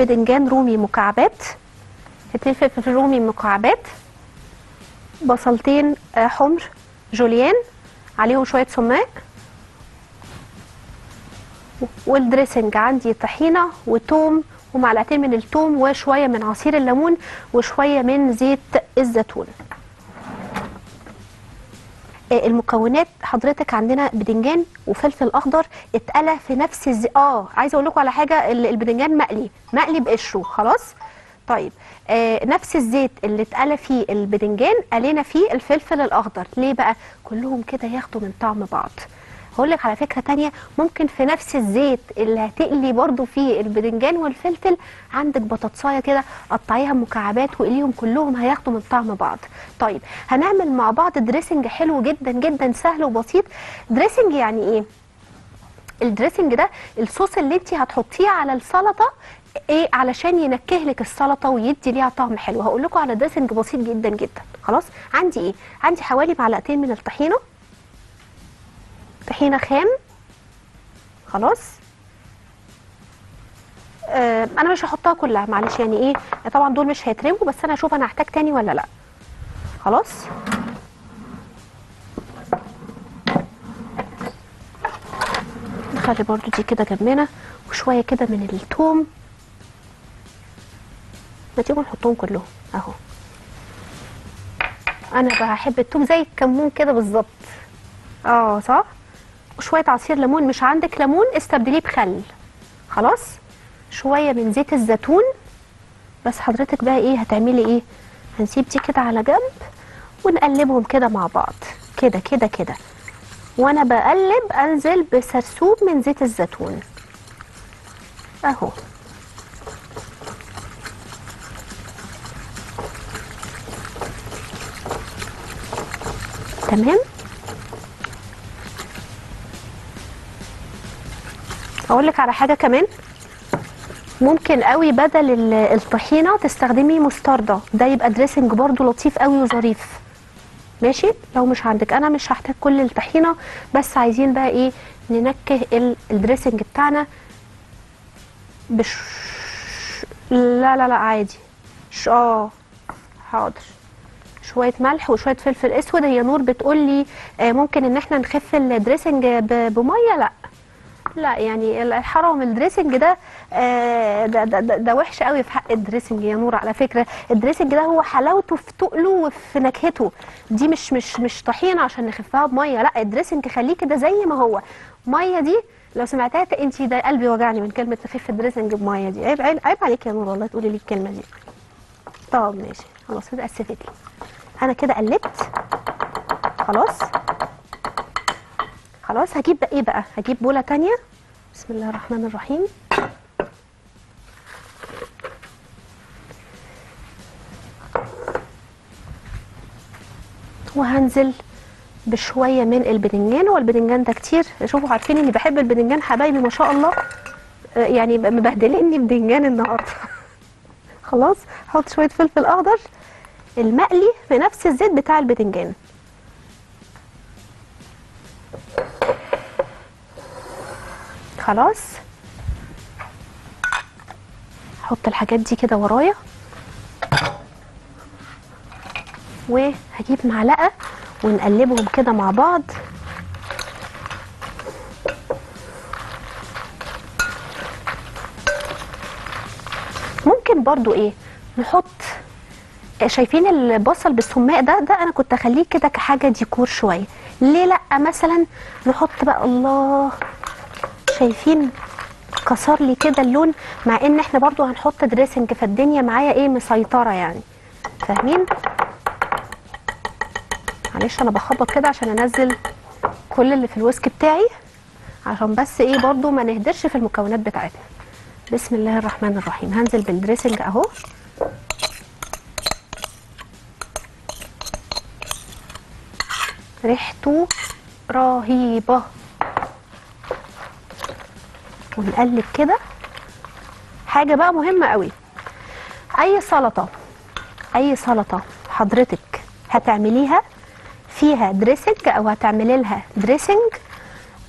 بدنجان رومي مكعبات، اتنين فلفل رومي مكعبات، بصلتين حمر جوليان عليهم شويه سماق، والدريسنج عندي طحينه وتوم ومعلقتين من التوم وشويه من عصير الليمون وشويه من زيت الزيتون. المكونات حضرتك عندنا بدنجان وفلفل اخضر اتقلى في نفس عايزه اقول لكم على حاجه، البدنجان مقلي بقشره خلاص. طيب نفس الزيت اللي اتقلى فيه البدنجان قلينا فيه الفلفل الاخضر. ليه بقى؟ كلهم كده ياخدوا من طعم بعض. هقول لك على فكره تانية، ممكن في نفس الزيت اللي هتقلي برضو فيه البدنجان والفلفل عندك بطاطسايه كده قطعيها مكعبات وقليهم، كلهم هياخدوا من طعم بعض. طيب هنعمل مع بعض دريسنج حلو جدا جدا سهل وبسيط. دريسنج يعني ايه؟ الدريسنج ده الصوص اللي انت هتحطيه على السلطه علشان ينكه لك السلطه ويدي ليها طعم حلو. هقول لكم على دريسنج بسيط جدا جدا. خلاص عندي ايه؟ عندي حوالي معلقتين من الطحينه، طحينه خام خلاص. انا مش هحطها كلها معلش، يعني ايه طبعا دول مش هيترموا، بس انا هشوف انا هحتاج تاني ولا لا. خلاص نخلي برضو دي كده جنبنا، وشويه كده من الثوم. ما تيجوا نحطهم كلهم اهو. انا بحب الثوم زي الكمون كده بالظبط، صح. وشويه عصير ليمون، مش عندك ليمون استبدليه بخل خلاص. شويه من زيت الزيتون. بس حضرتك بقى ايه هتعملي ايه؟ هنسيب دي كده على جنب ونقلبهم كده مع بعض كده كده كده. وانا بقلب انزل بسرسوب من زيت الزيتون اهو. تمام. اقول لك على حاجه كمان، ممكن قوي بدل الطحينه تستخدمي مستردة، ده يبقى دريسنج برضو لطيف قوي وظريف. ماشي لو مش عندك، انا مش هحتاج كل الطحينه، بس عايزين بقى ايه ننكه الدريسنج بتاعنا لا لا لا عادي. حاضر. شويه ملح وشويه فلفل اسود. هي نور بتقول لي ممكن ان احنا نخف الدريسنج بميه. لا يعني الحرام الدريسنج ده ده وحش قوي في حق الدريسنج يا نور. على فكره الدريسنج ده هو حلاوته في تقله وفي نكهته، دي مش طحينه عشان نخفها بميه، لا الدريسنج خليه كده زي ما هو. ميه دي لو سمعتها انت ده قلبي وجعني من كلمه تخف الدريسنج بميه دي. عيب عيب عليك يا نور والله تقولي لي الكلمه دي. طب ماشي خلاص كده اسفتلي. انا كده قلبت خلاص. هجيب بقى ايه بقى؟ هجيب بوله تانية. بسم الله الرحمن الرحيم. وهنزل بشويه من البدنجان، والبدنجان ده كتير. شوفوا عارفين اني بحب البدنجان حبايبي ما شاء الله، يعني مبهدليني بدنجان النهارده. خلاص هحط شويه فلفل اخضر المقلي في نفس الزيت بتاع البدنجان. خلاص هحط الحاجات دي كده ورايا، وهجيب معلقه ونقلبهم كده مع بعض. ممكن برضو ايه نحط، شايفين البصل بالسماق ده انا كنت اخليه كده كحاجه ديكور شويه. ليه لا؟ مثلا نحط بقى، الله شايفين كسر لي كده اللون، مع ان احنا برضو هنحط دريسنج فالدنيا معايا ايه مسيطره يعني، فاهمين؟ معلش انا بخبط كده عشان انزل كل اللي في الويسك بتاعي، عشان بس ايه برضو ما نهدرش في المكونات بتاعتنا. بسم الله الرحمن الرحيم. هنزل بالدريسنج اهو. ريحته رهيبه. ونقلب كده. حاجه بقى مهمه قوي، اي سلطه حضرتك هتعمليها فيها دريسنج او هتعملي لها دريسنج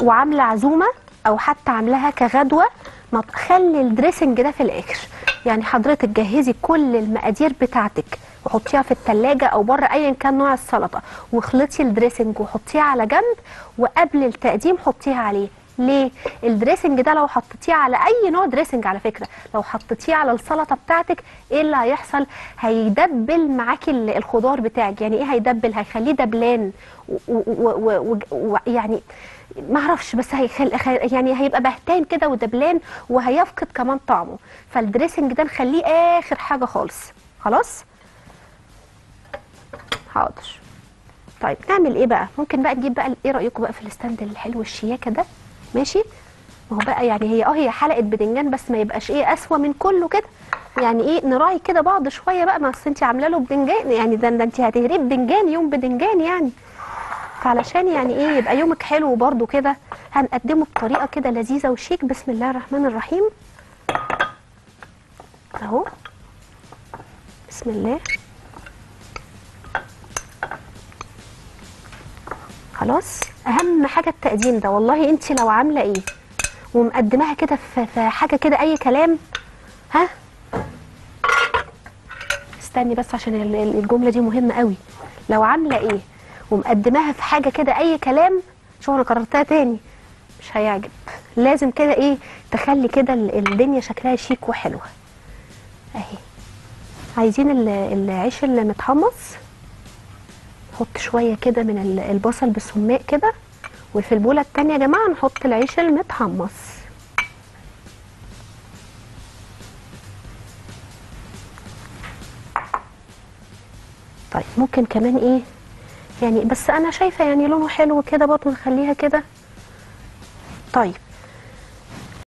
وعامله عزومه او حتى عاملاها كغدوه، ما تخلي الدريسنج ده في الاخر. يعني حضرتك جهزي كل المقادير بتاعتك وحطيها في التلاجة او بره ايا كان نوع السلطه، واخلطي الدريسنج وحطيها على جنب، وقبل التقديم حطيها عليه. ليه؟ الدريسنج ده لو حطيتيه على اي نوع دريسنج على فكره، لو حطيتيه على السلطه بتاعتك ايه اللي هيحصل؟ هيدبل معاكي الخضار بتاعك. يعني ايه هيدبل؟ هيخليه دبلان ويعني ما اعرفش، بس يعني هيبقى بهتان كده ودبلان وهيفقد كمان طعمه. فالدريسنج ده نخليه اخر حاجه خالص. خلاص؟ حاضر. طيب نعمل ايه بقى؟ ممكن بقى نجيب بقى، ايه رايكم بقى في الستاند الحلو الشياكه ده؟ ماشي؟ ما هو بقى يعني هي هي حلقه بدنجان، بس ما يبقاش ايه اسوأ من كله كده. يعني ايه نراعي كده بعض شويه بقى، ما اصل انت عامله له بدنجان، يعني ده انت هتهربي بدنجان يوم بدنجان يعني. فعلشان يعني ايه يبقى يومك حلو برضو كده، هنقدمه بطريقه كده لذيذه وشيك. بسم الله الرحمن الرحيم. اهو. بسم الله. خلاص، اهم حاجه التقديم ده. والله انت لو عامله ايه ومقدماها كده في حاجه كده اي كلام، ها استني بس عشان الجمله دي مهمه قوي. لو عامله ايه ومقدماها في حاجه كده اي كلام، شوف انا كررتها تاني، مش هيعجب. لازم كده ايه تخلي كده الدنيا شكلها شيك وحلوه اهي. عايزين العيش اللي متحمص، نحط شويه كده من البصل بالسماق كده، وفي البوله التانيه يا جماعه نحط العيش المتحمص. طيب ممكن كمان ايه يعني، بس انا شايفه يعني لونه حلو كده برضو نخليها كده. طيب